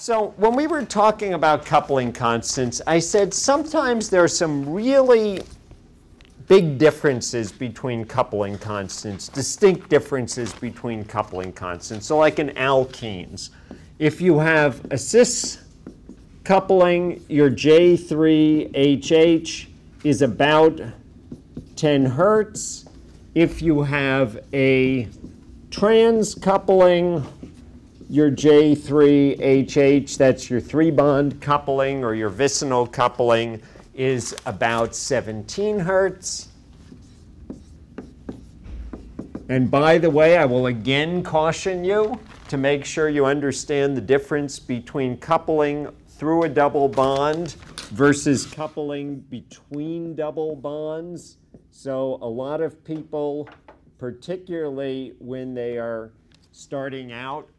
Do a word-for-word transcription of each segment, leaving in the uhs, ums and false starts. So when we were talking about coupling constants, I said sometimes there are some really big differences between coupling constants, distinct differences between coupling constants. So like in alkenes, if you have a cis coupling, your J three H H is about ten hertz. If you have a trans coupling, your J three H H, that's your three-bond coupling or your vicinal coupling, is about seventeen hertz. And by the way, I will again caution you to make sure you understand the difference between coupling through a double bond versus coupling between double bonds. So a lot of people, particularly when they are starting out,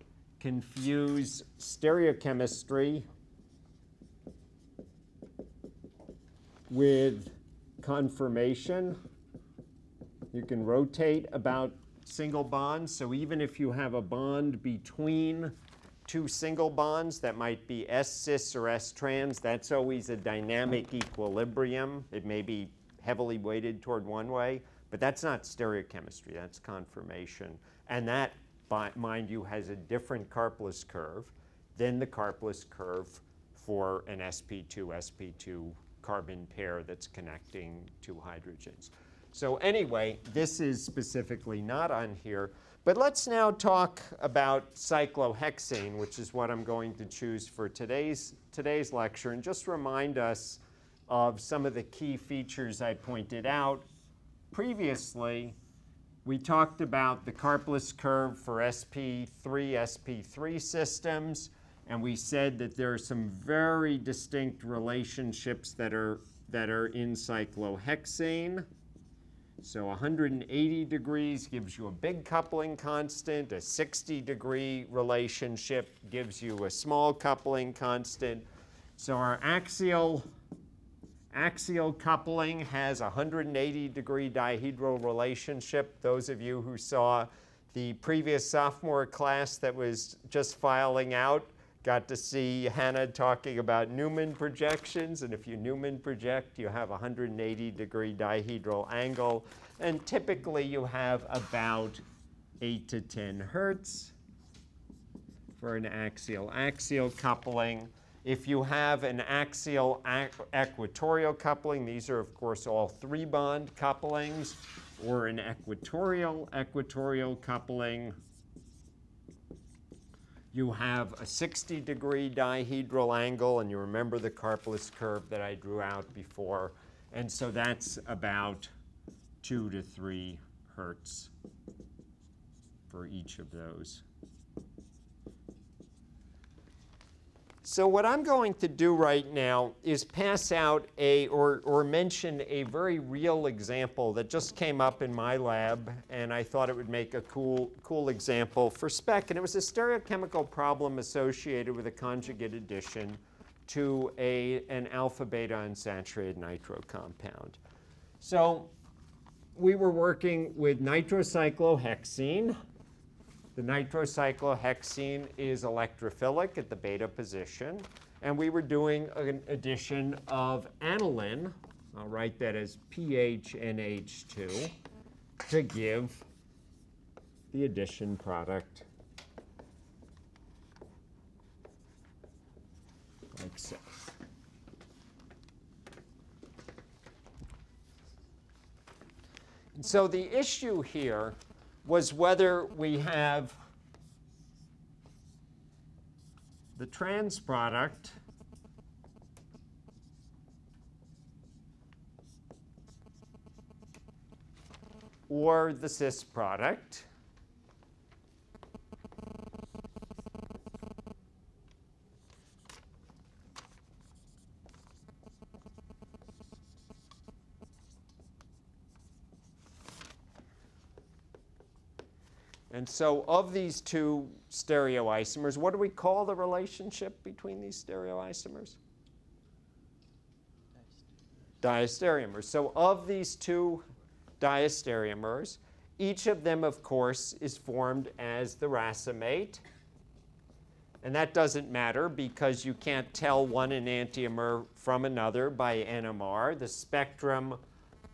confuse stereochemistry with conformation. You can rotate about single bonds. So even if you have a bond between two single bonds, that might be S cis or S trans, that's always a dynamic equilibrium. It may be heavily weighted toward one way, but that's not stereochemistry, that's conformation. And that, by, mind you, has a different Karplus curve than the Karplus curve for an S P two S P two carbon pair that's connecting two hydrogens. So anyway, this is specifically not on here. But let's now talk about cyclohexene, which is what I'm going to choose for today's, today's lecture, and just remind us of some of the key features I pointed out previously. We talked about the Karplus curve for S P three S P three systems, and we said that there are some very distinct relationships that are, that are in cyclohexane. So one hundred eighty degrees gives you a big coupling constant, a sixty degree relationship gives you a small coupling constant. So our axial Axial coupling has a one hundred eighty degree dihedral relationship. Those of you who saw the previous sophomore class that was just filing out got to see Hannah talking about Newman projections. And if you Newman project, you have a one hundred eighty degree dihedral angle. And typically you have about eight to ten hertz for an axial-axial coupling. If you have an axial equatorial coupling, these are, of course, all three-bond couplings, or an equatorial equatorial coupling, you have a sixty degree dihedral angle, and you remember the Karplus curve that I drew out before, and so that's about two to three hertz for each of those. So what I'm going to do right now is pass out a, or, or mention a very real example that just came up in my lab, and I thought it would make a cool, cool example for spec. And it was a stereochemical problem associated with a conjugate addition to a, an alpha beta unsaturated nitro compound. So we were working with nitrocyclohexene. The nitrocyclohexene is electrophilic at the beta position, and we were doing an addition of aniline, I'll write that as P H N H two, to give the addition product like so. And so the issue here was whether we have the trans product or the cis product. And so of these two stereoisomers, what do we call the relationship between these stereoisomers? Diastereomers. So of these two diastereomers, each of them, of course, is formed as the racemate. And that doesn't matter because you can't tell one enantiomer from another by N M R. The spectrum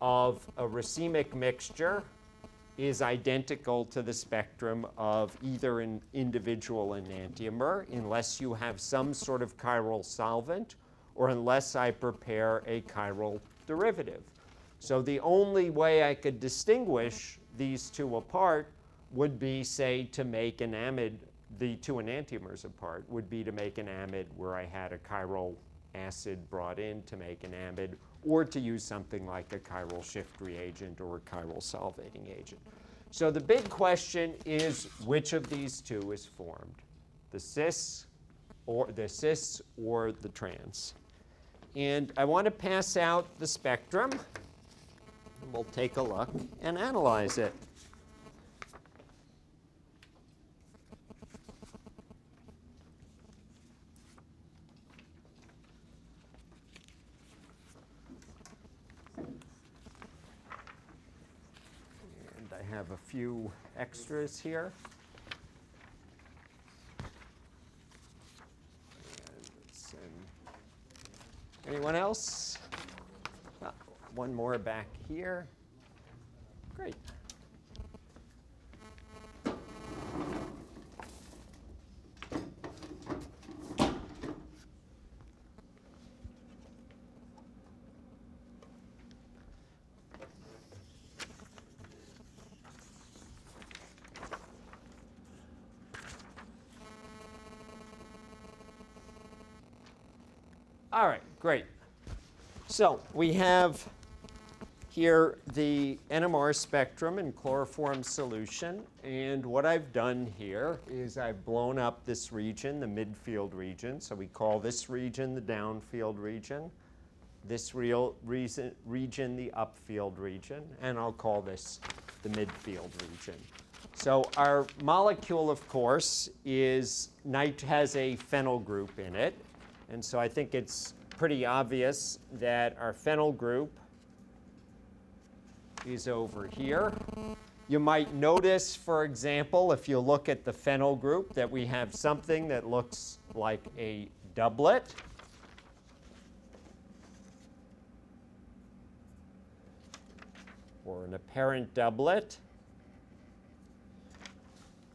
of a racemic mixture is identical to the spectrum of either an individual enantiomer unless you have some sort of chiral solvent or unless I prepare a chiral derivative. So the only way I could distinguish these two apart would be, say, to make an amide, the two enantiomers apart, would be to make an amide where I had a chiral acid brought in to make an amide, or to use something like a chiral shift reagent or a chiral solvating agent. So the big question is which of these two is formed, the cis or the cis or the trans. And I want to pass out the spectrum. We'll take a look and analyze it. Have a few extras here. Anyone else? Oh, one more back here. Great. All right, great. So we have here the N M R spectrum in chloroform solution. And what I've done here is I've blown up this region, the midfield region. So we call this region the downfield region, this real reason, region the upfield region, and I'll call this the midfield region. So our molecule, of course, is nit has a phenyl group in it. And so I think it's pretty obvious that our phenyl group is over here. You might notice, for example, if you look at the phenyl group, that we have something that looks like a doublet. Or an apparent doublet.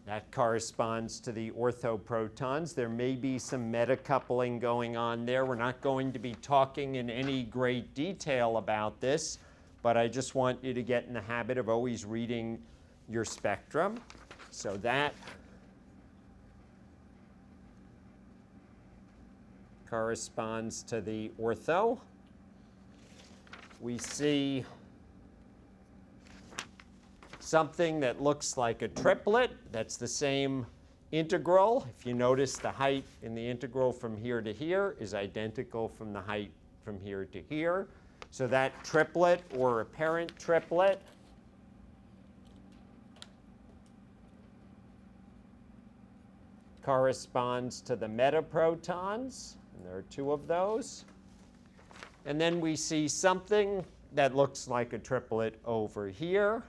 That corresponds to the orthoprotons. There may be some metacoupling going on there. We're not going to be talking in any great detail about this, but I just want you to get in the habit of always reading your spectrum. So that corresponds to the ortho. We see something that looks like a triplet. That's the same integral. If you notice, the height in the integral from here to here is identical from the height from here to here. So that triplet or apparent triplet corresponds to the metaprotons. And there are two of those. And then we see something that looks like a triplet over here.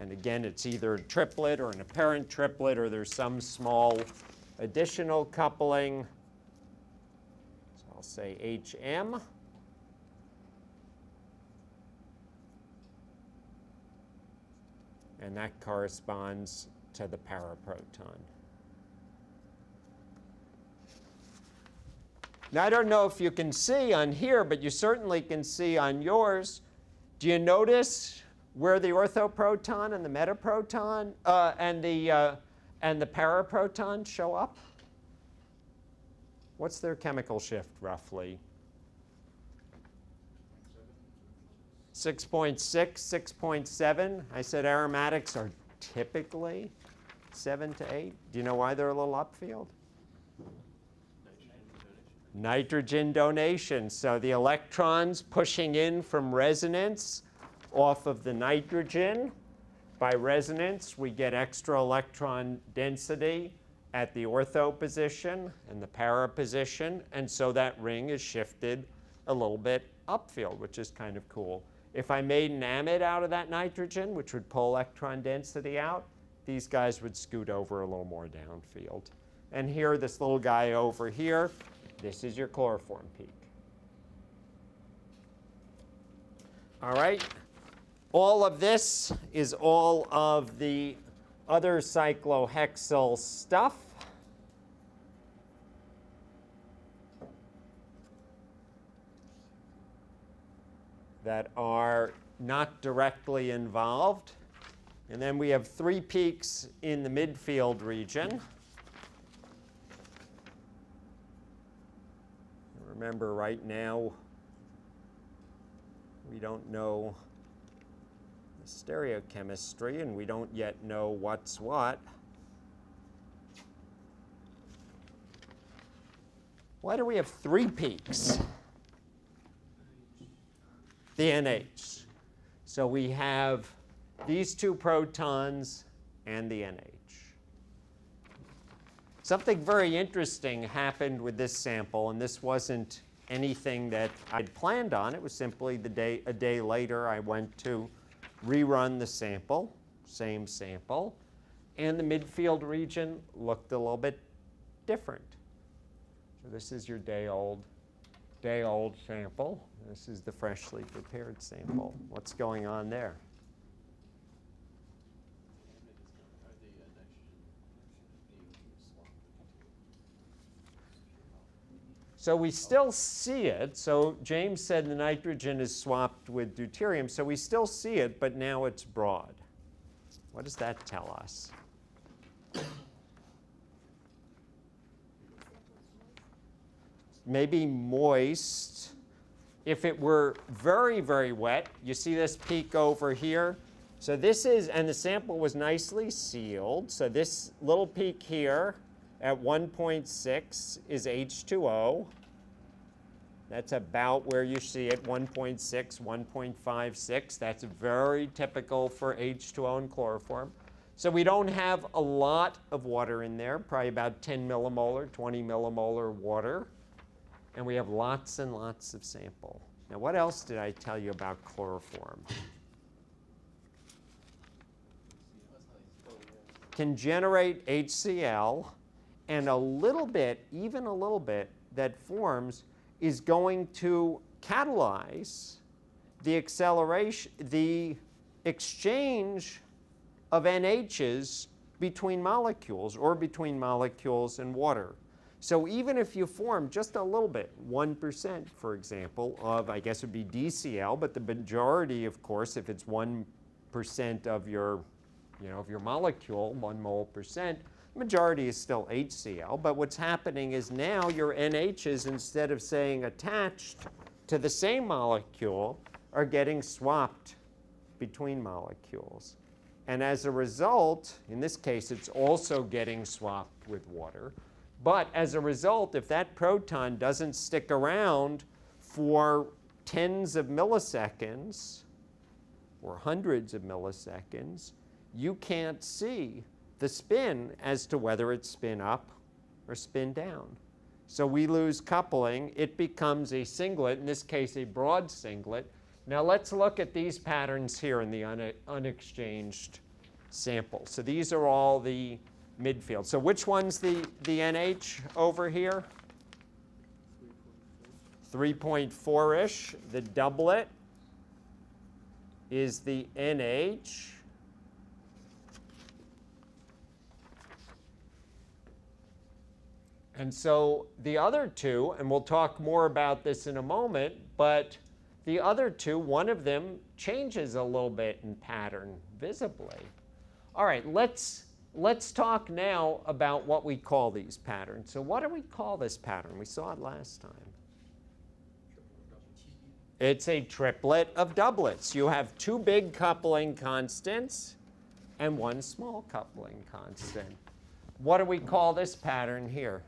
And again, it's either a triplet or an apparent triplet, or there's some small additional coupling. So I'll say H M. And that corresponds to the paraproton. Now, I don't know if you can see on here, but you certainly can see on yours. Do you notice where the orthoproton and the metaproton uh, and the uh, and the paraproton show up? What's their chemical shift roughly? six point six, six point seven. I said aromatics are typically seven to eight. Do you know why they're a little upfield? Nitrogen donation. Nitrogen donation. So the electrons pushing in from resonance off of the nitrogen. By resonance, we get extra electron density at the ortho position and the para position, and so that ring is shifted a little bit upfield, which is kind of cool. If I made an amide out of that nitrogen, which would pull electron density out, these guys would scoot over a little more downfield. And here, this little guy over here, this is your chloroform peak. All right. All of this is all of the other cyclohexyl stuff. That are not directly involved. And then we have three peaks in the midfield region. Remember, right now, we don't know the stereochemistry, and we don't yet know what's what. Why do we have three peaks? The N H. So we have these two protons and the N H. Something very interesting happened with this sample, and this wasn't anything that I'd planned on. It was simply the day, a day later I went to rerun the sample, same sample, and the midfield region looked a little bit different. So this is your day old, day old sample. This is the freshly prepared sample. What's going on there? So we still see it. So James said the nitrogen is swapped with deuterium. So we still see it, but now it's broad. What does that tell us? Maybe moist. If it were very, very wet, you see this peak over here. So this is, and the sample was nicely sealed. So this little peak here at one point six is H two O. That's about where you see it, one point six, one point five six. That's very typical for H two O and chloroform. So we don't have a lot of water in there, probably about ten millimolar, twenty millimolar water. And we have lots and lots of sample. Now, what else did I tell you about chloroform? Can generate H C l, and a little bit, even a little bit, that forms is going to catalyze the acceleration, the exchange of N H's between molecules or between molecules and water. So even if you form just a little bit, one percent, for example, of, I guess it would be D C l, but the majority, of course, if it's one percent of your, you know, of your molecule, one mole percent, the majority is still H C l. But what's happening is now your N H's, instead of saying attached to the same molecule, are getting swapped between molecules. And as a result, in this case, it's also getting swapped with water. But as a result, if that proton doesn't stick around for tens of milliseconds or hundreds of milliseconds, you can't see the spin as to whether it's spin up or spin down. So we lose coupling. It becomes a singlet, in this case, a broad singlet. Now let's look at these patterns here in the un unexchanged sample. So these are all the midfield. So which one's the, the N H over here? three point four-ish. The doublet is the N H. And so the other two, and we'll talk more about this in a moment, but the other two, one of them changes a little bit in pattern visibly. All right, let's Let's talk now about what we call these patterns. So what do we call this pattern? We saw it last time. It's a triplet of doublets. You have two big coupling constants and one small coupling constant. What do we call this pattern here?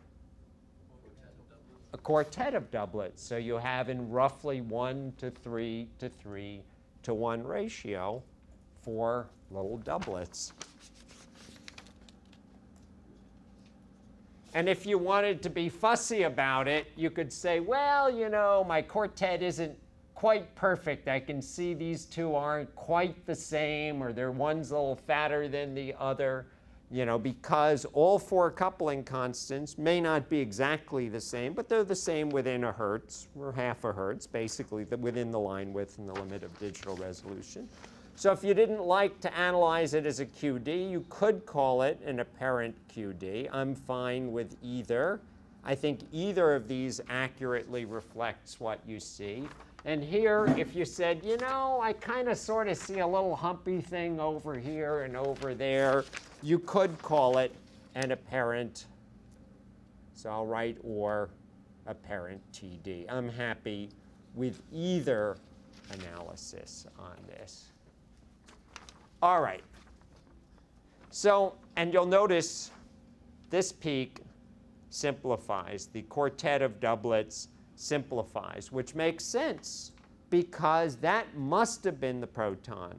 A quartet of doublets. So you have in roughly one to three to three to one ratio for little doublets. And if you wanted to be fussy about it, you could say, well, you know, my quartet isn't quite perfect. I can see these two aren't quite the same, or they're one's a little fatter than the other. you know, because all four coupling constants may not be exactly the same, but they're the same within a hertz or half a hertz, basically the, within the line width and the limit of digital resolution. So if you didn't like to analyze it as a Q D, you could call it an apparent Q D. I'm fine with either. I think either of these accurately reflects what you see. And here, if you said, you know, I kind of sort of see a little humpy thing over here and over there, you could call it an apparent, so I'll write or apparent T D. I'm happy with either analysis on this. All right. So, and you'll notice this peak simplifies. The quartet of doublets simplifies, which makes sense because that must have been the proton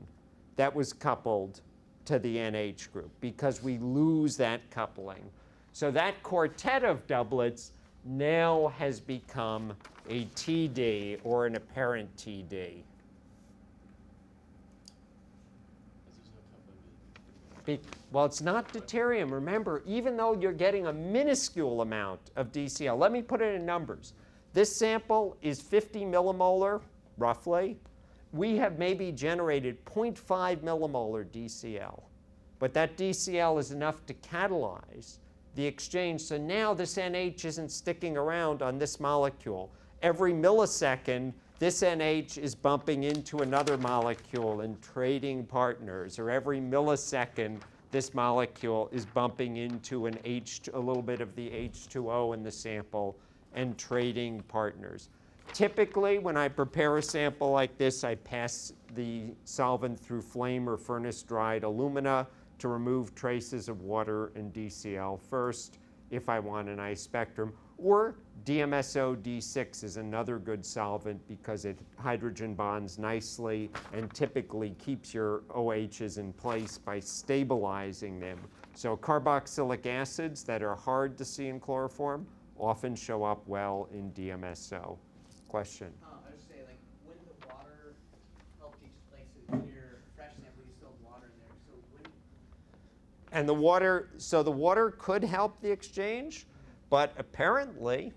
that was coupled to the N H group because we lose that coupling. So that quartet of doublets now has become a T D or an apparent T D. Be well, it's not deuterium. Remember, even though you're getting a minuscule amount of D C L, let me put it in numbers. This sample is fifty millimolar, roughly. We have maybe generated zero point five millimolar D C L. But that D C L is enough to catalyze the exchange. So now this N H isn't sticking around on this molecule. Every millisecond, this N H is bumping into another molecule and trading partners. Or every millisecond, this molecule is bumping into an H, a little bit of the H two O in the sample, and trading partners. Typically, when I prepare a sample like this, I pass the solvent through flame or furnace-dried alumina to remove traces of water and D C L first if I want an ice spectrum. Or D M S O D six is another good solvent because it hydrogen bonds nicely and typically keeps your O Hs in place by stabilizing them. So carboxylic acids that are hard to see in chloroform often show up well in D M S O. Question? Uh, I was saying, like, when the water helped displace it in your fresh sample, you still have water in there. So when and the water, so the water could help the exchange, but apparently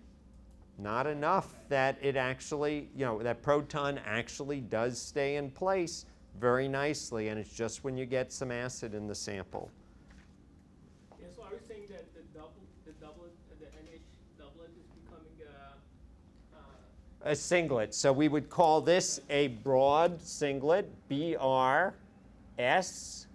not enough okay. that it actually, you know, that proton actually does stay in place very nicely, and it's just when you get some acid in the sample. Yeah, so are you saying that the double, the double, the N H a singlet. So we would call this a broad singlet, B R S.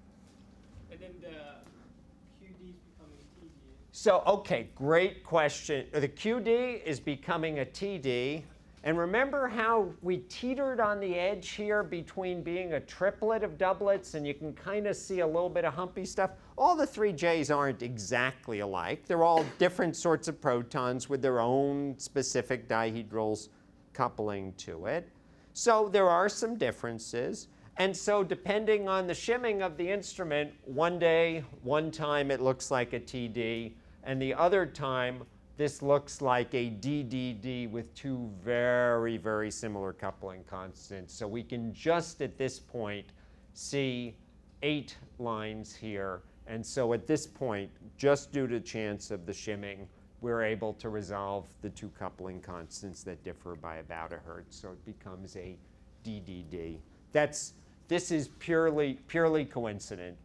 And then the Q D is becoming a T D. So, okay, great question. The Q D is becoming a T D. And remember how we teetered on the edge here between being a triplet of doublets, and you can kind of see a little bit of humpy stuff? All the three J's aren't exactly alike. They're all different sorts of protons with their own specific dihedrals coupling to it. So there are some differences. And so depending on the shimming of the instrument, one day, one time it looks like a T D, and the other time this looks like a D D D with two very, very similar coupling constants. So we can just at this point see eight lines here. And so at this point, just due to chance of the shimming, we're able to resolve the two coupling constants that differ by about a hertz. So it becomes a D D D. That's, this is purely, purely coincident.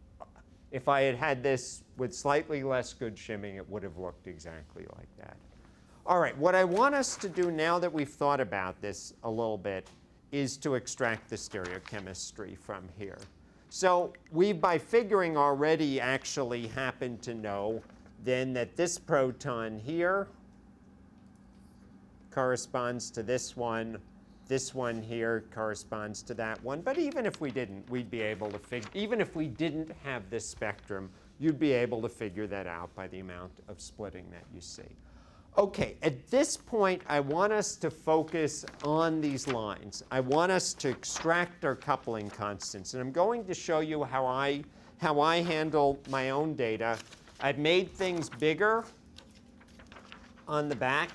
If I had had this with slightly less good shimming, it would have looked exactly like that. All right, what I want us to do now that we've thought about this a little bit is to extract the stereochemistry from here. So we, by figuring already, actually happen to know then that this proton here corresponds to this one, this one here corresponds to that one. But even if we didn't, we'd be able to figure, even if we didn't have this spectrum, you'd be able to figure that out by the amount of splitting that you see. Okay, at this point, I want us to focus on these lines. I want us to extract our coupling constants. And I'm going to show you how I, how I handle my own data. I've made things bigger on the back.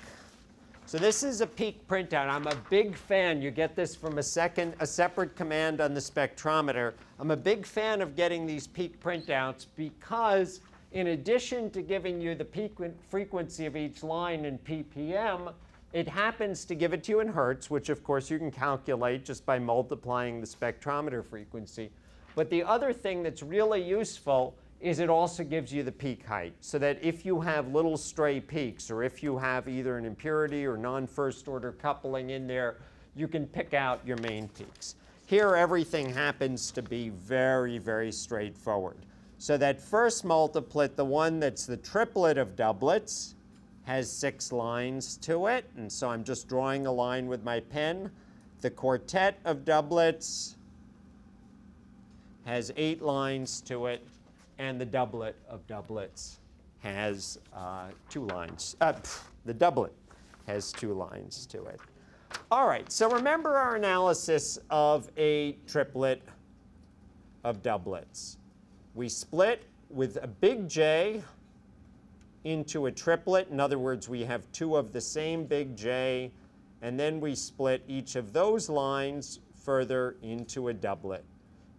So this is a peak printout. I'm a big fan. You get this from a second, a separate command on the spectrometer. I'm a big fan of getting these peak printouts because in addition to giving you the peak frequency of each line in P P M, it happens to give it to you in hertz, which of course you can calculate just by multiplying the spectrometer frequency. But the other thing that's really useful is it also gives you the peak height, so that if you have little stray peaks, or if you have either an impurity or non-first order coupling in there, you can pick out your main peaks. Here everything happens to be very, very straightforward. So that first multiplet, the one that's the triplet of doublets, has six lines to it, and so I'm just drawing a line with my pen. The quartet of doublets has eight lines to it, and the doublet of doublets has uh, two lines. Uh, pff, the doublet has two lines to it. All right, so remember our analysis of a triplet of doublets. We split with a big J into a triplet. In other words, we have two of the same big J, and then we split each of those lines further into a doublet.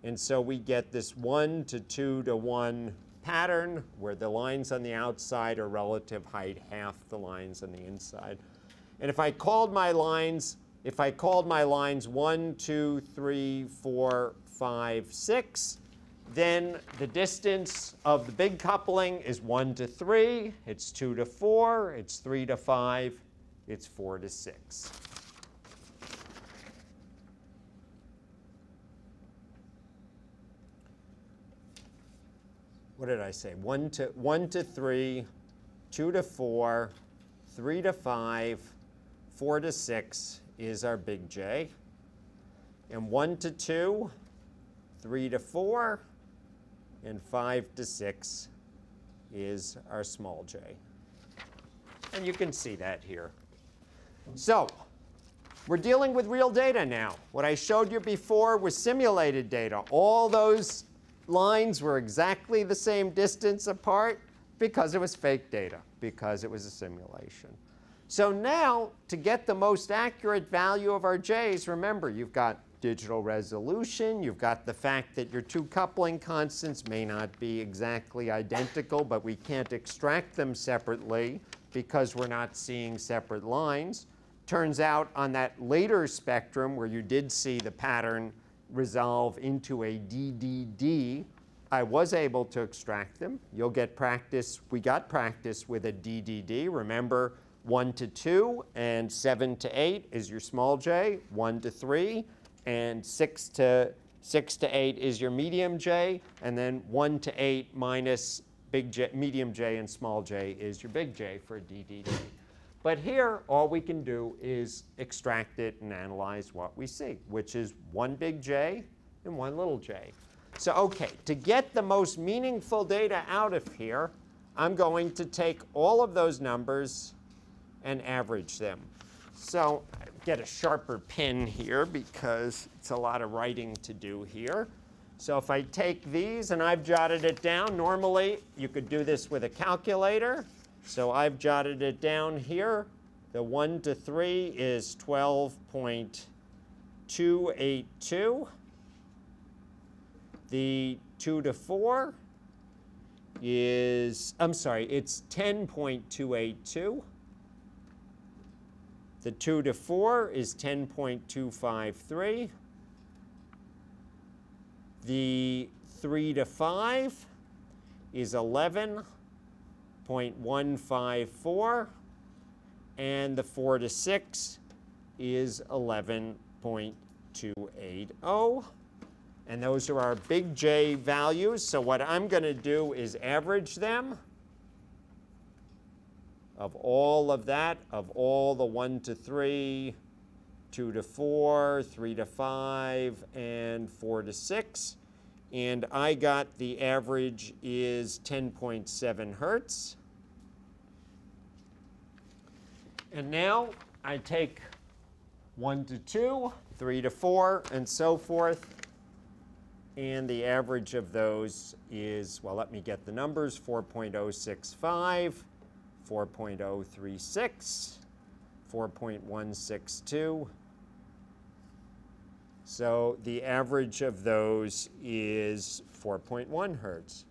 And so we get this one to two to one pattern where the lines on the outside are relative height half the lines on the inside. And if I called my lines, if I called my lines one, two, three, four, five, six, then the distance of the big coupling is one to three, it's two to four, it's three to five, it's four to six. What did I say? One to one to three, two to four, three to five, four to six is our big J. And one to two, three to four, and five to six is our small J. And you can see that here. So we're dealing with real data now. What I showed you before was simulated data. All those lines were exactly the same distance apart because it was fake data, because it was a simulation. So now, to get the most accurate value of our J's, remember, you've got digital resolution, you've got the fact that your two coupling constants may not be exactly identical, but we can't extract them separately because we're not seeing separate lines. Turns out on that later spectrum where you did see the pattern resolve into a D D D, I was able to extract them. You'll get practice. We got practice with a D D D. Remember, one to two and seven to eight is your small J, one to three, and six to six to eight is your medium J, and then one to eight minus big J, medium J and small J is your big J for a D D D. But here, all we can do is extract it and analyze what we see, which is one big J and one little J. So okay, to get the most meaningful data out of here, I'm going to take all of those numbers and average them. So get a sharper pen here because it's a lot of writing to do here. So if I take these, and I've jotted it down, normally you could do this with a calculator. So I've jotted it down here. The one to three is twelve point two eight two. The two to four is, I'm sorry, it's ten point two eight two. The two to four is ten point two five three. The three to five is eleven point one five four, and the four to six is eleven point two eight zero. And those are our big J values. So what I'm going to do is average them of all of that, of all the one to three, two to four, three to five, and four to six. And I got the average is ten point seven hertz. And now I take one to two, three to four, and so forth. And the average of those is, well, let me get the numbers, four point zero six five, four point zero three six, four point one six two. So the average of those is four point one hertz.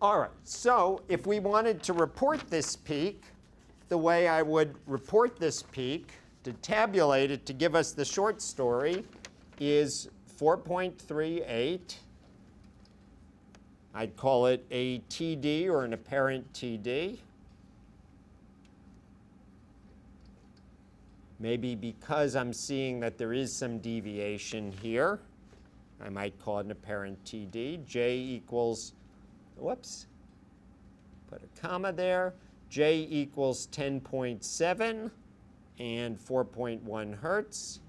All right, so if we wanted to report this peak, the way I would report this peak to tabulate it to give us the short story is four point three eight. I'd call it a T D or an apparent T D. Maybe because I'm seeing that there is some deviation here, I might call it an apparent T D. J equals, whoops, put a comma there. J equals ten point seven and four point one hertz.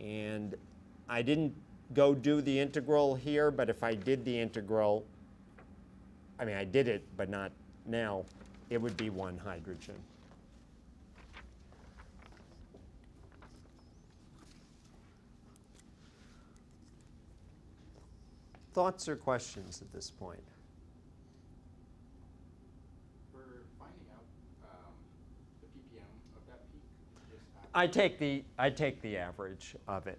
And I didn't go do the integral here, but if I did the integral, I mean, I did it, but not now. It would be one hydrogen. Thoughts or questions at this point? We're finding out um, the P P M of that peak. I take the I take the average of it.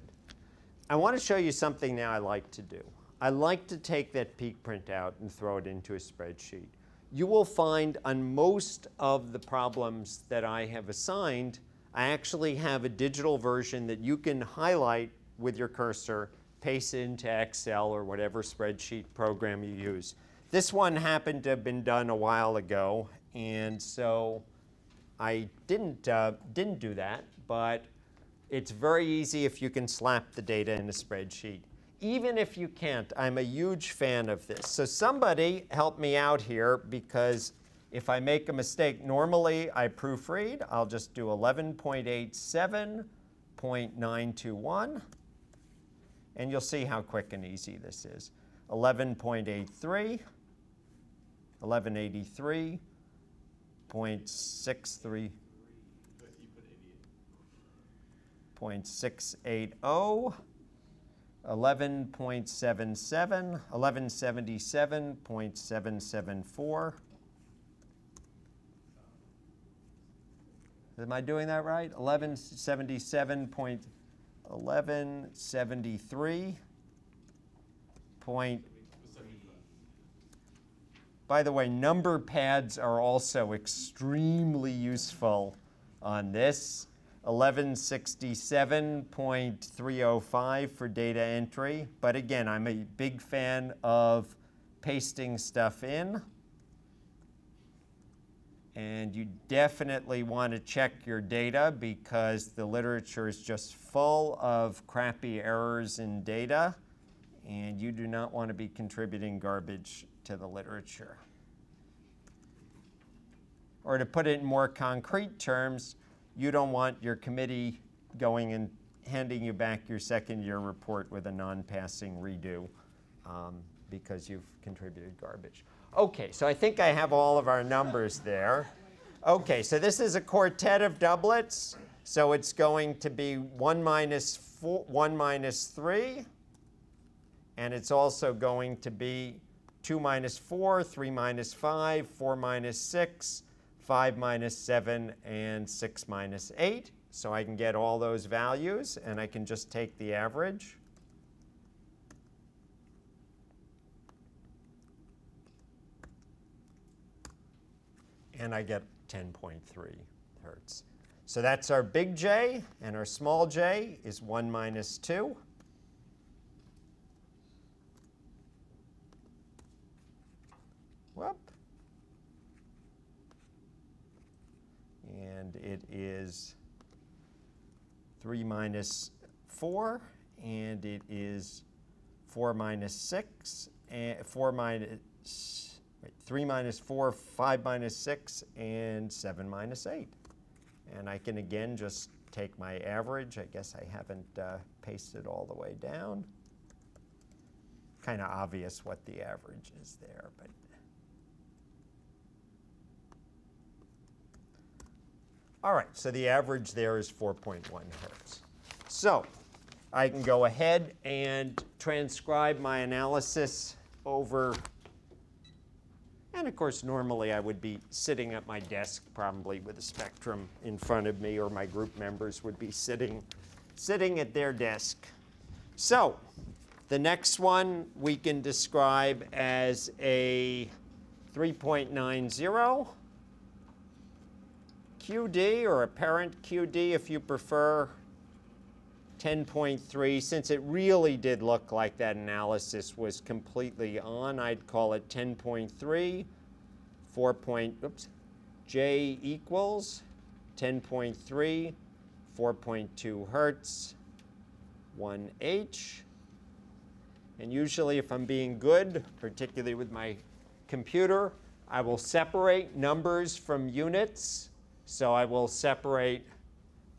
I want to show you something now. I like to do. I like to take that peak printout and throw it into a spreadsheet. You will find on most of the problems that I have assigned, I actually have a digital version that you can highlight with your cursor, paste it into Excel or whatever spreadsheet program you use. This one happened to have been done a while ago, and so I didn't, uh, didn't do that, but it's very easy if you can slap the data in a spreadsheet. Even if you can't, I'm a huge fan of this. So somebody help me out here, because if I make a mistake, normally I proofread. I'll just do eleven point eight seven point nine two one. And you'll see how quick and easy this is. eleven point eight three, eleven eighty-three point six three, point six eight zero. eleven point seven seven, eleven seventy-seven point seven seven four. Am I doing that right? eleven seventy-seven point one one seven three. By the way, number pads are also extremely useful on this. eleven sixty-seven point three oh five for data entry. But again, I'm a big fan of pasting stuff in. And you definitely want to check your data, because the literature is just full of crappy errors in data. And you do not want to be contributing garbage to the literature. Or to put it in more concrete terms, you don't want your committee going and handing you back your second year report with a non-passing redo um, because you've contributed garbage. OK, so I think I have all of our numbers there. OK, so this is a quartet of doublets. So it's going to be one minus, four, one minus three. And it's also going to be two minus four, three minus five, four minus six. five minus seven, and six minus eight. So I can get all those values, and I can just take the average. And I get ten point three hertz. So that's our big J, and our small j is one minus two. Whoop. And it is three minus four, and it is four minus six, and four minus, wait, three minus four, five minus six, and seven minus eight. And I can, again, just take my average. I guess I haven't uh, pasted all the way down. Kind of obvious what the average is there, but. All right, so the average there is four point one hertz. So I can go ahead and transcribe my analysis over. And of course, normally I would be sitting at my desk, probably with a spectrum in front of me, or my group members would be sitting, sitting at their desk. So The next one we can describe as a three point nine zero Q D, or a parent Q D if you prefer, ten point three. Since it really did look like that analysis was completely on, I'd call it ten point three. four point, oops, J equals ten point three, four point two hertz, one H. And usually if I'm being good, particularly with my computer, I will separate numbers from units. So I will separate,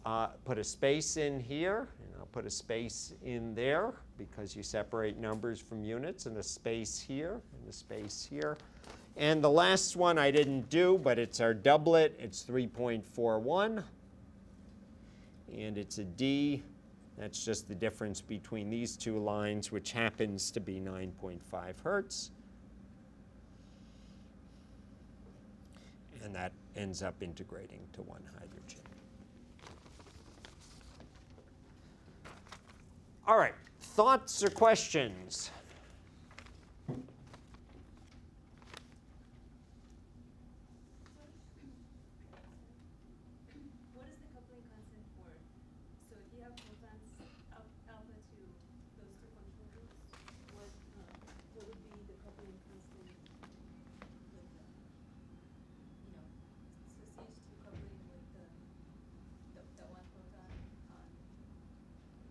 uh, put a space in here, and I'll put a space in there, because you separate numbers from units, and a space here, and a space here. And the last one I didn't do, but it's our doublet. It's three point four one. And it's a D. That's just the difference between these two lines, which happens to be nine point five hertz. And that ends up integrating to one hydrogen. All right, thoughts or questions?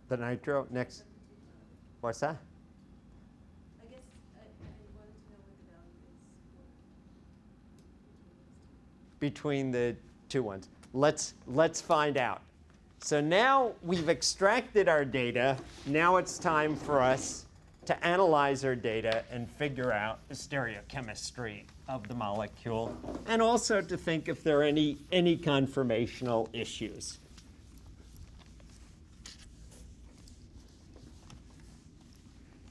The nitro, next, what's that? I guess I, I wanted to know what the value is. Between the two ones. Let's, let's find out. So now we've extracted our data. Now it's time for us to analyze our data and figure out the stereochemistry of the molecule, and also to think if there are any, any conformational issues.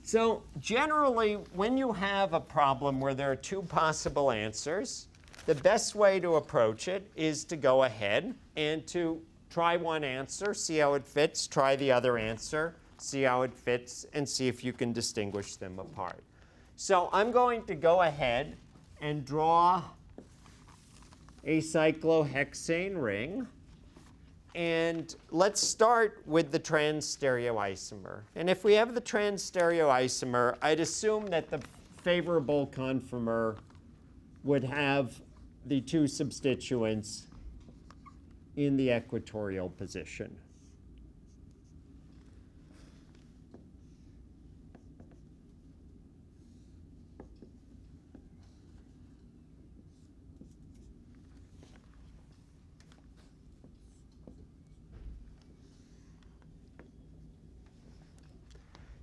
So generally, when you have a problem where there are two possible answers, the best way to approach it is to go ahead and to try one answer, see how it fits, try the other answer, see how it fits, and see if you can distinguish them apart. So I'm going to go ahead and draw a cyclohexane ring. And let's start with the trans stereoisomer. And if we have the trans stereoisomer, I'd assume that the favorable conformer would have the two substituents in the equatorial position.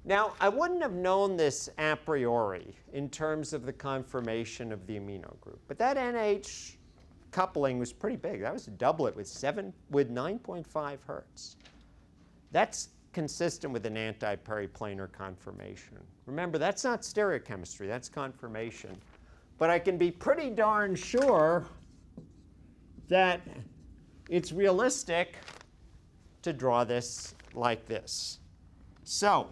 Now, I wouldn't have known this a priori in terms of the conformation of the amino group, but that N H coupling was pretty big. That was a doublet with seven with nine point five hertz. That's consistent with an anti-periplanar conformation. Remember, that's not stereochemistry, that's conformation. But I can be pretty darn sure that it's realistic to draw this like this. So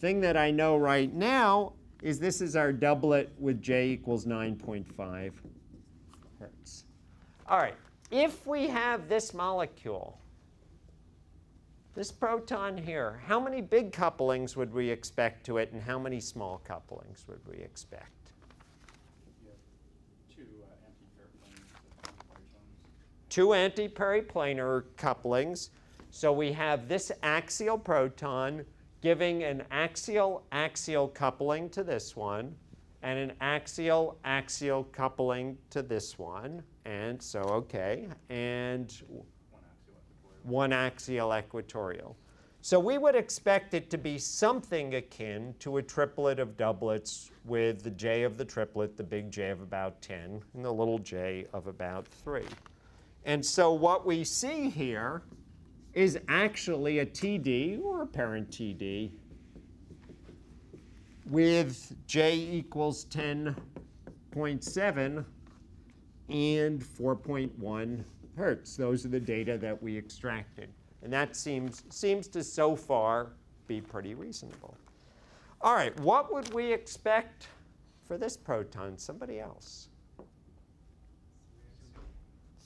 thing that I know right now is this is our doublet with J equals nine point five hertz. All right, if we have this molecule, this proton here, how many big couplings would we expect to it, and how many small couplings would we expect? Two anti-periplanar couplings. Two anti-periplanar couplings. So we have this axial proton giving an axial-axial coupling to this one, and an axial-axial coupling to this one. And so, OK. And one axial equatorial. So we would expect it to be something akin to a triplet of doublets with the J of the triplet, the big J of about ten, and the little j of about three. And so what we see here is actually a T D, or a parent T D, with J equals ten point seven and four point one hertz. Those are the data that we extracted. And that seems, seems to so far be pretty reasonable. All right, what would we expect for this proton? Somebody else.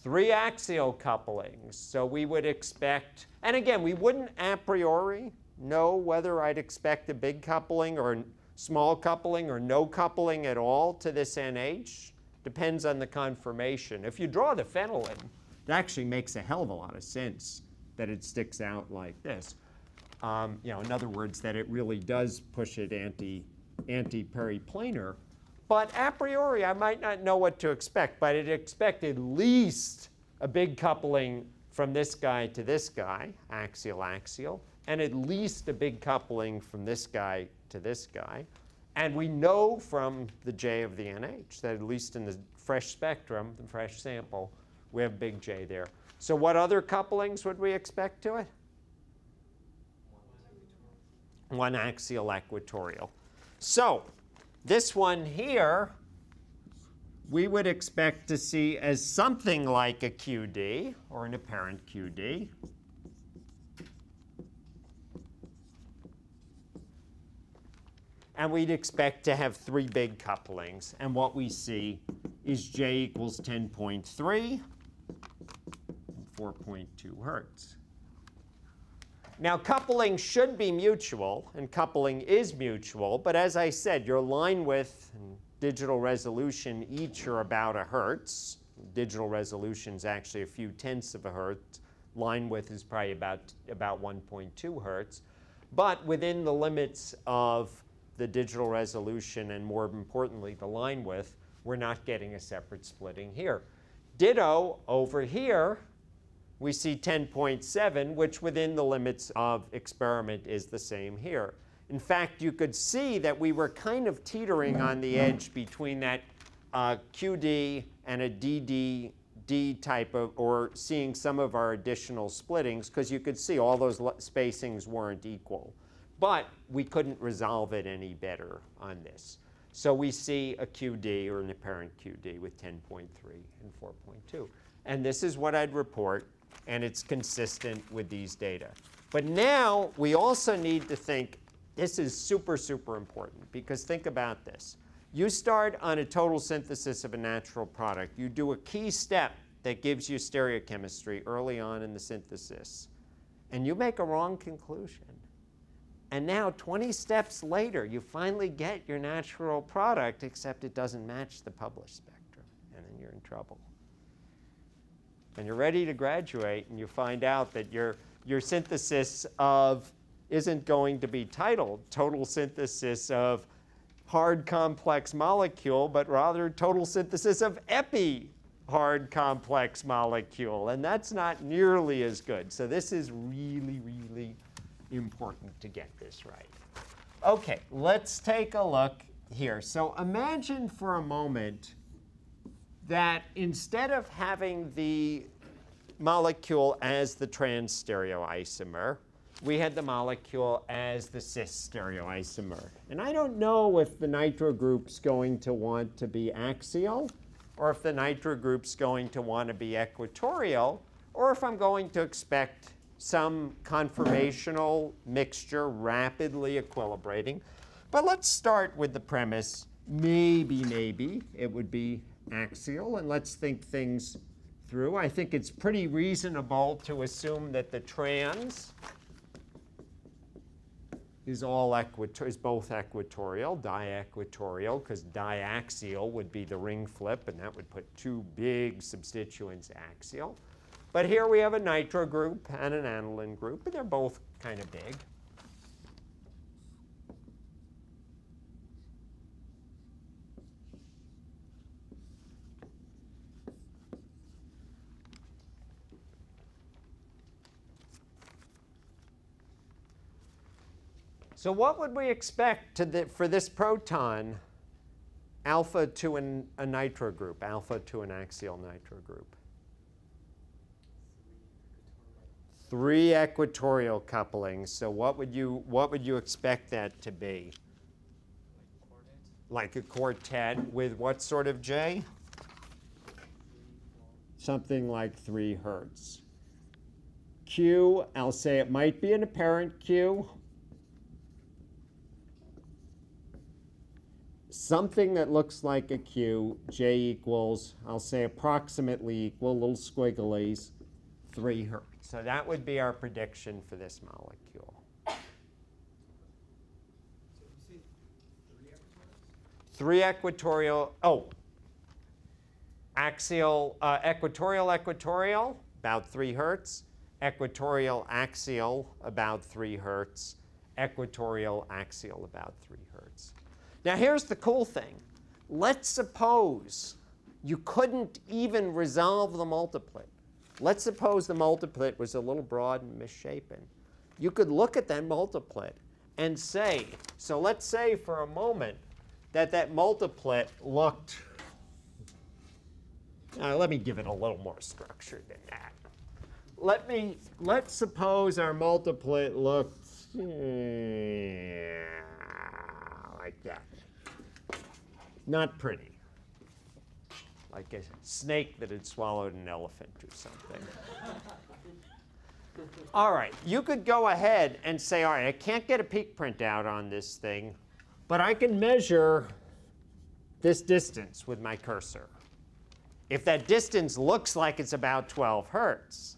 Three axial couplings. So we would expect, and again, we wouldn't a priori know whether I'd expect a big coupling or small coupling or no coupling at all to this N H. Depends on the conformation. If you draw the phenylene, it actually makes a hell of a lot of sense that it sticks out like this. Um, you know, in other words, that it really does push it anti, anti-periplanar. But a priori, I might not know what to expect, but I'd expect at least a big coupling from this guy to this guy, axial-axial, and at least a big coupling from this guy to this guy. And we know from the J of the N H that at least in the fresh spectrum, the fresh sample, we have big J there. So what other couplings would we expect to it? One axial equatorial. So this one here, we would expect to see as something like a Q D or an apparent Q D. And we'd expect to have three big couplings. And what we see is J equals ten point three and four point two hertz. Now, coupling should be mutual, and coupling is mutual. But as I said, your line width and digital resolution each are about a hertz. Digital resolution is actually a few tenths of a hertz. Line width is probably about, about one point two hertz. But within the limits of the digital resolution and, more importantly, the line width, we're not getting a separate splitting here. Ditto over here. We see ten point seven, which within the limits of experiment is the same here. In fact, you could see that we were kind of teetering on the edge between that uh, Q D and a D D D type of, or seeing some of our additional splittings, because you could see all those spacings weren't equal. But we couldn't resolve it any better on this. So we see a Q D or an apparent Q D with ten point three and four point two. And this is what I'd report. And it's consistent with these data. But now we also need to think, this is super, super important, because think about this. You start on a total synthesis of a natural product. You do a key step that gives you stereochemistry early on in the synthesis. And you make a wrong conclusion. And now, twenty steps later, you finally get your natural product, except it doesn't match the published spectrum. And then you're in trouble. And you're ready to graduate, and you find out that your, your synthesis of isn't going to be titled total synthesis of hard complex molecule, but rather total synthesis of epi hard complex molecule. And that's not nearly as good. So this is really, really important to get this right. OK, let's take a look here. So imagine for a moment that instead of having the molecule as the trans stereoisomer, we had the molecule as the cis stereoisomer. And I don't know if the nitro group's going to want to be axial, or if the nitro group's going to want to be equatorial, or if I'm going to expect some conformational mixture rapidly equilibrating. But let's start with the premise, maybe, maybe it would be axial, and let's think things through. I think it's pretty reasonable to assume that the trans is all equator is both equatorial, di-equatorial, because diaxial would be the ring flip, and that would put two big substituents axial. But here we have a nitro group and an aniline group, and they're both kind of big. So what would we expect to the, for this proton, alpha to an, a nitro group, alpha to an axial nitro group? Three equatorial couplings. So what would you, what would you expect that to be? Like a quartet. Like a quartet with what sort of J? Something like three hertz. Q, I'll say it might be an apparent Q. something that looks like a Q, J equals, I'll say approximately equal, little squigglies, three hertz. So that would be our prediction for this molecule. Three equatorial, oh, axial, uh, equatorial, equatorial, about three hertz. Equatorial, axial, about three hertz. Equatorial, axial, about three hertz. Now here's the cool thing. Let's suppose you couldn't even resolve the multiplet. Let's suppose the multiplet was a little broad and misshapen. You could look at that multiplet and say, so let's say for a moment that that multiplet looked, uh, let me give it a little more structure than that. Let me, let's suppose our multiplet looked uh, like that. Not pretty. Like a snake that had swallowed an elephant or something. All right, you could go ahead and say, all right, I can't get a peak printout on this thing, but I can measure this distance with my cursor. If that distance looks like it's about twelve hertz,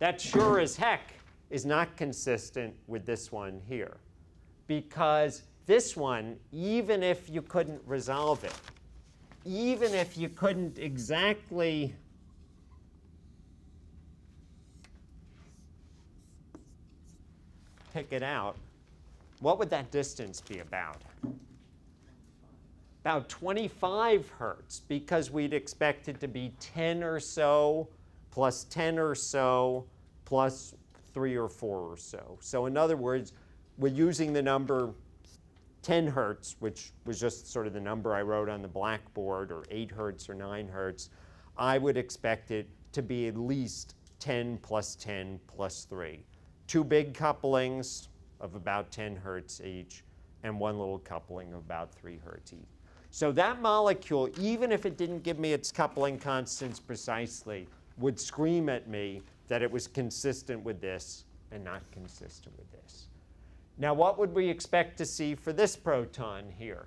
that sure as heck is not consistent with this one here. Because this one, even if you couldn't resolve it, even if you couldn't exactly pick it out, what would that distance be about? About twenty-five hertz, because we'd expect it to be ten or so, plus ten or so, plus three or four or so. So in other words, we're using the number ten hertz, which was just sort of the number I wrote on the blackboard, or eight hertz or nine hertz, I would expect it to be at least ten plus ten plus three. Two big couplings of about ten hertz each, and one little coupling of about three hertz each. So that molecule, even if it didn't give me its coupling constants precisely, would scream at me that it was consistent with this and not consistent with this. Now, what would we expect to see for this proton here?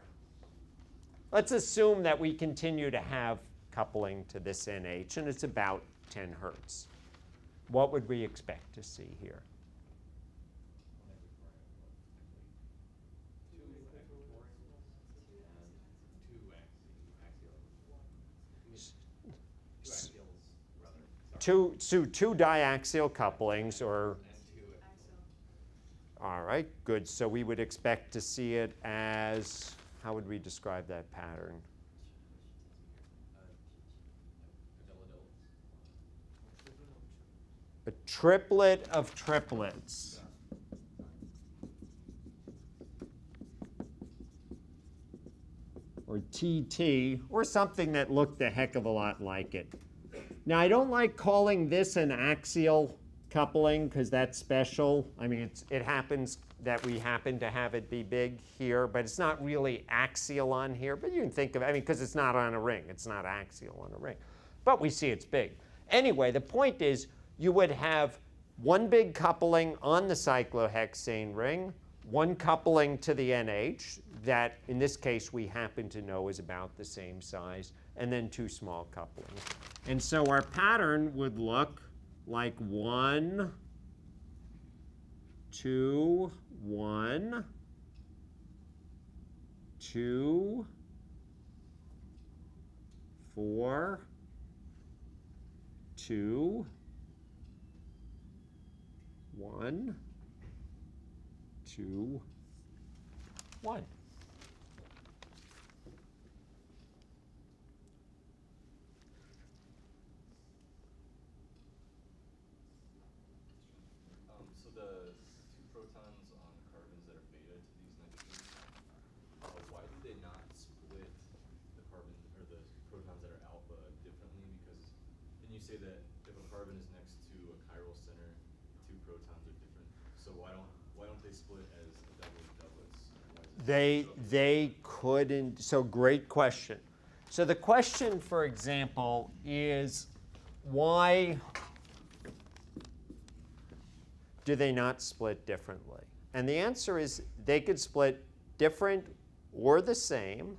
Let's assume that we continue to have coupling to this N H, and it's about ten hertz. What would we expect to see here? Two, two, two diaxial couplings, or all right, good. So we would expect to see it as, how would we describe that pattern? A triplet of triplets. Or T T, or something that looked a heck of a lot like it. Now, I don't like calling this an axial coupling, because that's special. I mean, it's, it happens that we happen to have it be big here, but it's not really axial on here. But you can think of it, I mean, because it's not on a ring. It's not axial on a ring. But we see it's big. Anyway, the point is you would have one big coupling on the cyclohexane ring, one coupling to the N H that, in this case, we happen to know is about the same size, and then two small couplings. And so our pattern would look like one, two, one, two, four, two, one, two, one. That if a carbon is next to a chiral center, two protons are different. So why don't why don't they split as a doublet doublets? They they couldn't. So great question. So the question, for example, is why do they not split differently? And the answer is they could split different or the same,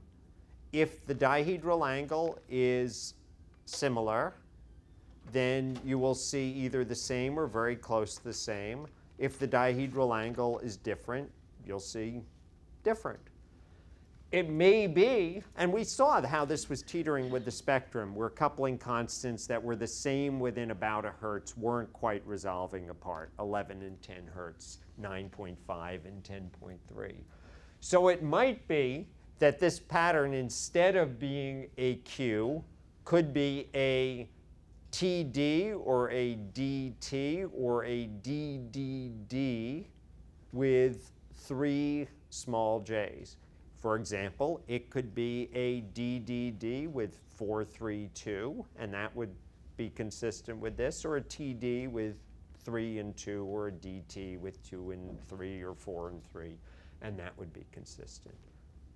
If the dihedral angle is similar, then you will see either the same or very close to the same. If the dihedral angle is different, you'll see different. It may be, and we saw how this was teetering with the spectrum, where coupling constants that were the same within about a hertz weren't quite resolving apart, eleven and ten hertz, nine point five and ten point three. So it might be that this pattern, instead of being a Q, could be a T D or a D T or a D D D with three small j's. For example, it could be a D D D with four, three, two, and that would be consistent with this, or a T D with three and two, or a D T with two and three, or four and three, and that would be consistent.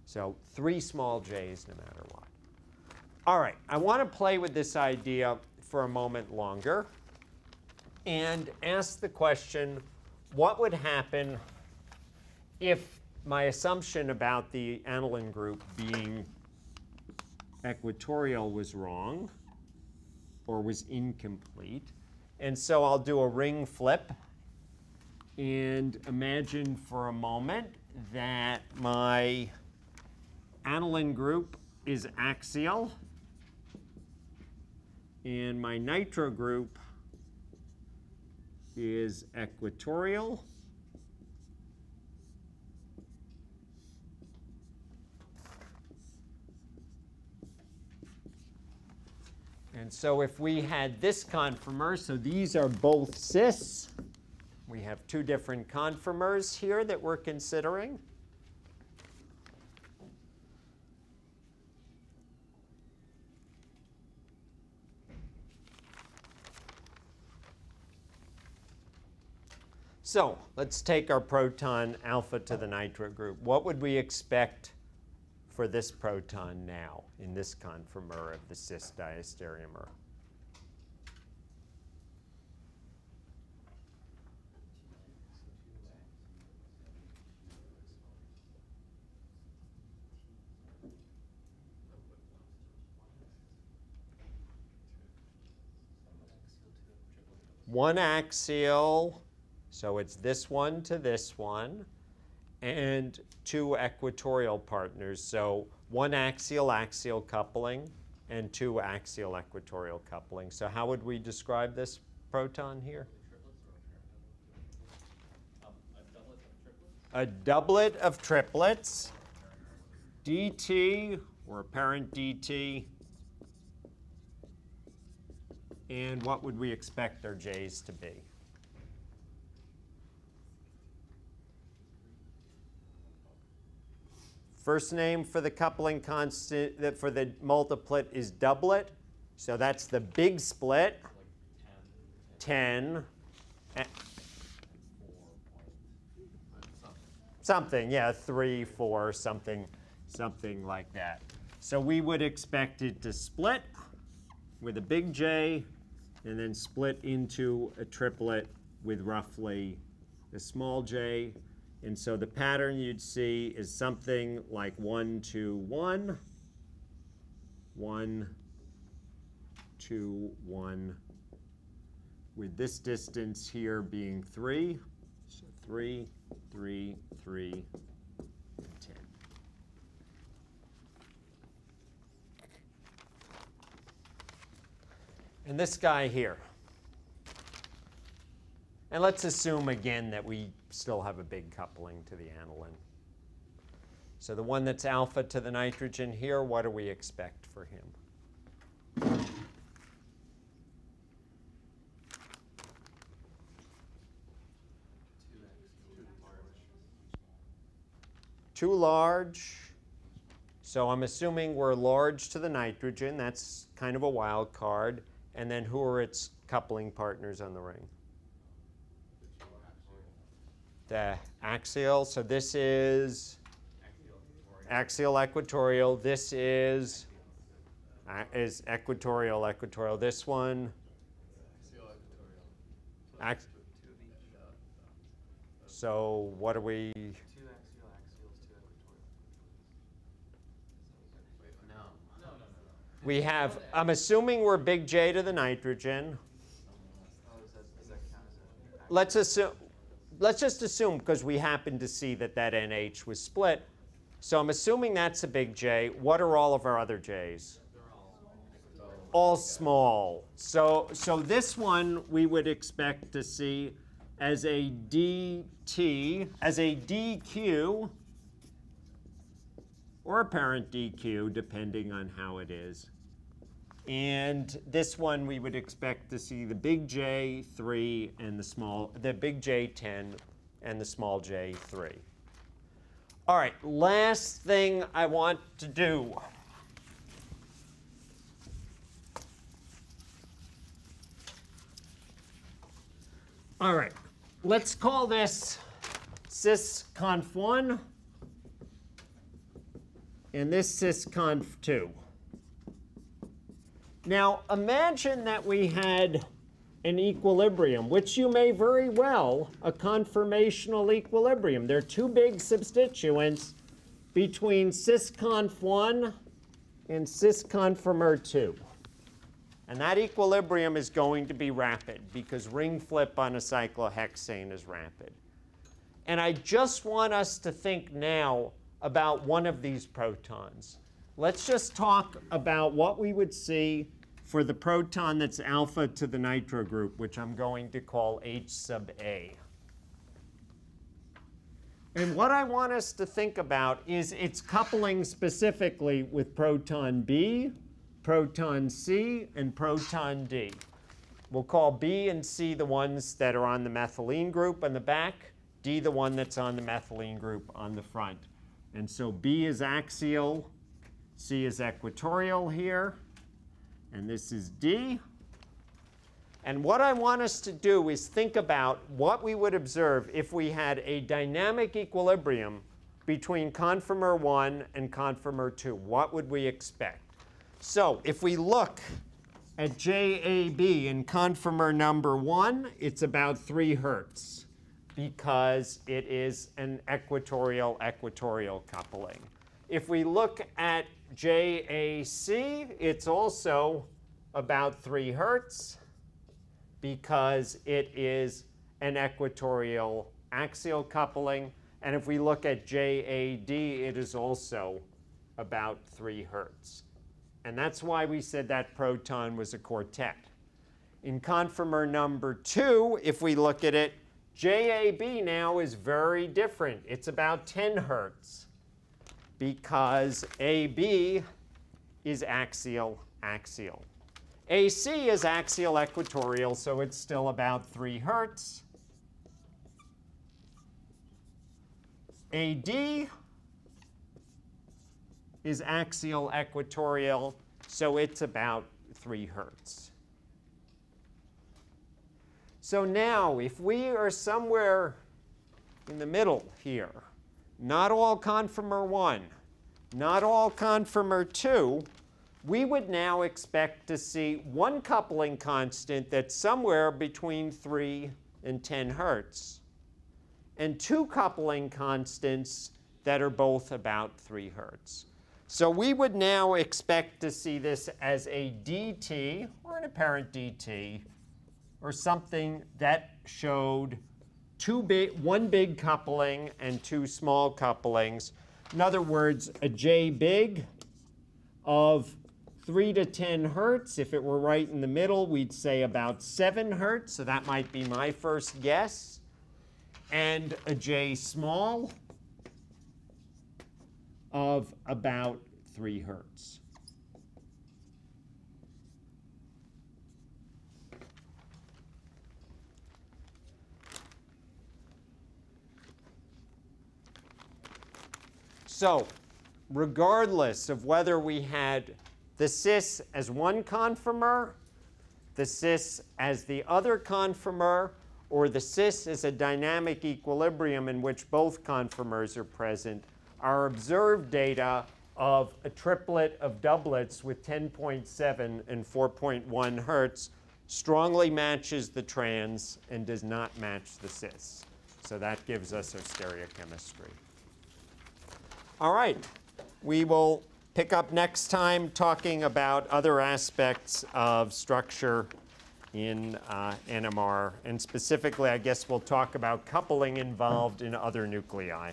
So three small j's no matter what. All right, I want to play with this idea for a moment longer and ask the question, what would happen if my assumption about the aniline group being equatorial was wrong or was incomplete? And so I'll do a ring flip and imagine for a moment that my aniline group is axial and my nitro group is equatorial. And so if we had this conformer, so these are both cis. We have two different conformers here that we're considering. So let's take our proton alpha to the nitro group. What would we expect for this proton now in this conformer of the cis diastereomer? One axial, so it's this one to this one, and two equatorial partners, so one axial-axial coupling and two axial-equatorial coupling. So how would we describe this proton here? A doublet of triplets, D T, or a parent D T, and what would we expect their J's to be? First name for the coupling constant, that for the multiplet is doublet. So that's the big split, ten. Something, yeah, three, four, something, something like that. So we would expect it to split with a big J and then split into a triplet with roughly a small j. And so the pattern you'd see is something like one, two, one, one, two, one, with this distance here being three. So three, three, three, and ten. And this guy here. And let's assume again that we still have a big coupling to the aniline. So the one that's alpha to the nitrogen here, what do we expect for him? Too large. So I'm assuming we're large to the nitrogen. That's kind of a wild card. And then who are its coupling partners on the ring? The axial, so this is axial equatorial, this is uh, is equatorial equatorial, this one Ax so what are we? Two axial axials, two equatorial. We have, I'm assuming we're big J to the nitrogen. Let's assume, let's just assume, because we happened to see that that N H was split. So I'm assuming that's a big J. What are all of our other J's? All small. So, so this one we would expect to see as a D T, as a D Q, or a parent D Q, depending on how it is. And this one we would expect to see the big J three and the small, the big J ten and the small J three. All right, last thing I want to do. All right, let's call this sysconf one and this sysconf two. Now, imagine that we had an equilibrium, which you may very well, a conformational equilibrium. There are two big substituents between sysconf one and sysconfirmer two. And that equilibrium is going to be rapid, because ring flip on a cyclohexane is rapid. And I just want us to think now about one of these protons. Let's just talk about what we would see for the proton that's alpha to the nitro group, which I'm going to call H sub A. And what I want us to think about is its coupling specifically with proton B, proton C, and proton D. We'll call B and C the ones that are on the methylene group on the back, D the one that's on the methylene group on the front. And so B is axial, C is equatorial here, and this is D. And what I want us to do is think about what we would observe if we had a dynamic equilibrium between conformer one and conformer two. What would we expect? So if we look at J A B in conformer number one, it's about three hertz because it is an equatorial-equatorial coupling. If we look at J A C, it's also about three hertz because it is an equatorial axial coupling. And if we look at J A D, it is also about three hertz. And that's why we said that proton was a quartet. In conformer number two, if we look at it, J A B now is very different. It's about ten hertz because A B is axial, axial. A C is axial equatorial, so it's still about three hertz. A D is axial equatorial, so it's about three hertz. So now, if we are somewhere in the middle here, not all conformer one, not all conformer two, we would now expect to see one coupling constant that's somewhere between three and ten hertz, and two coupling constants that are both about three hertz. So we would now expect to see this as a D T, or an apparent D T, or something that showed two big, one big coupling and two small couplings. In other words, a J big of three to ten hertz. If it were right in the middle, we'd say about seven hertz. So that might be my first guess. And a J small of about three hertz. So regardless of whether we had the cis as one conformer, the cis as the other conformer, or the cis as a dynamic equilibrium in which both conformers are present, our observed data of a triplet of doublets with ten point seven and four point one hertz strongly matches the trans and does not match the cis. So that gives us our stereochemistry. All right, we will Pick up next time talking about other aspects of structure in uh, N M R. And specifically, I guess we'll talk about coupling involved in other nuclei.